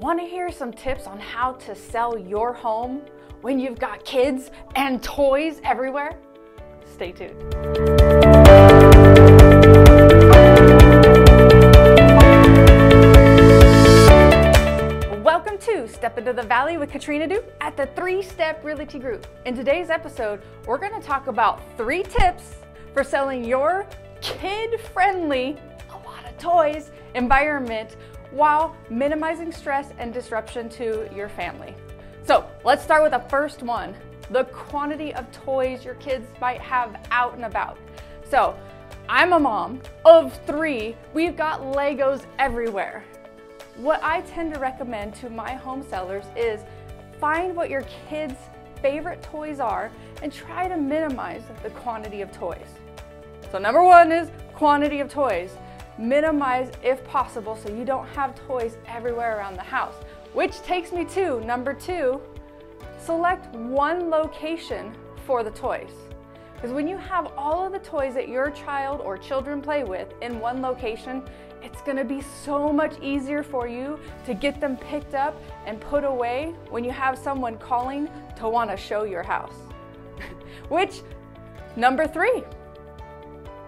Want to hear some tips on how to sell your home when you've got kids and toys everywhere? Stay tuned. Welcome to Step Into the Valley with Katrina Dew at the Three Step Realty Group. In today's episode, we're going to talk about 3 tips for selling your kid-friendly, a lot of toys, environment while minimizing stress and disruption to your family. So let's start with the first one, the quantity of toys your kids might have out and about. So I'm a mom of 3, we've got Legos everywhere. What I tend to recommend to my home sellers is find what your kids' favorite toys are and try to minimize the quantity of toys. So number 1 is quantity of toys. Minimize if possible so you don't have toys everywhere around the house. Which takes me to number 2, select one location for the toys. Because when you have all of the toys that your child or children play with in one location, it's gonna be so much easier for you to get them picked up and put away when you have someone calling to wanna show your house. Which, number 3,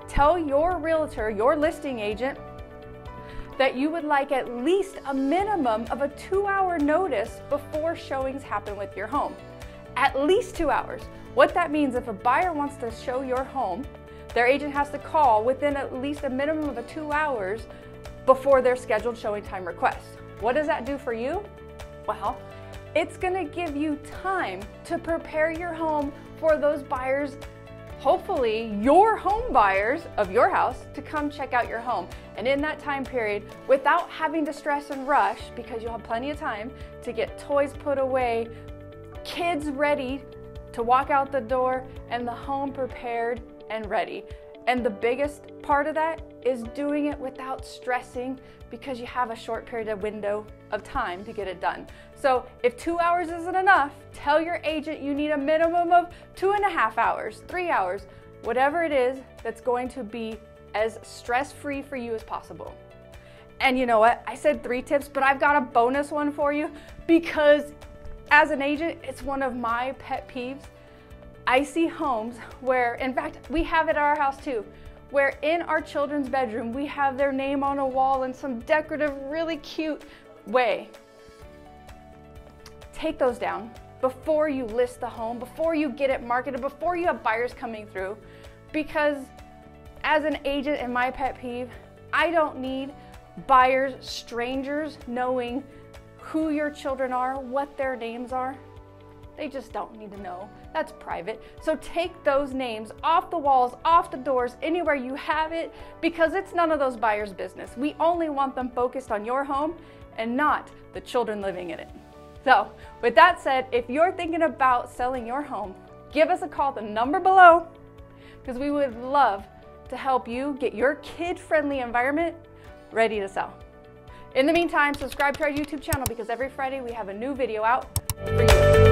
tell your realtor, your listing agent, that you would like at least a minimum of a 2-hour notice before showings happen with your home. At least 2 hours. What that means, if a buyer wants to show your home, their agent has to call within at least a minimum of 2 hours before their scheduled showing time request. What does that do for you? Well, it's gonna give you time to prepare your home for those buyers, hopefully your home buyers of your house, to come check out your home. And in that time period, without having to stress and rush, because you'll have plenty of time to get toys put away, kids ready to walk out the door, and the home prepared and ready. And the biggest part of that is doing it without stressing, because you have a short period of window of time to get it done. So if 2 hours isn't enough, tell your agent you need a minimum of 2.5 hours, 3 hours, whatever it is that's going to be as stress-free for you as possible. And you know what? I said 3 tips, but I've got a bonus one for you, because as an agent, it's one of my pet peeves. I see homes where, in fact, we have it at our house too, where in our children's bedroom, we have their name on a wall in some decorative, really cute way. Take those down before you list the home, before you get it marketed, before you have buyers coming through. Because as an agent, and my pet peeve, I don't need buyers, strangers, knowing who your children are, what their names are. They just don't need to know. That's private. So take those names off the walls, off the doors, anywhere you have it, because it's none of those buyers' business. We only want them focused on your home and not the children living in it. So with that said, if you're thinking about selling your home, give us a call at the number below, because we would love to help you get your kid-friendly environment ready to sell. In the meantime, subscribe to our YouTube channel, because every Friday we have a new video out for you.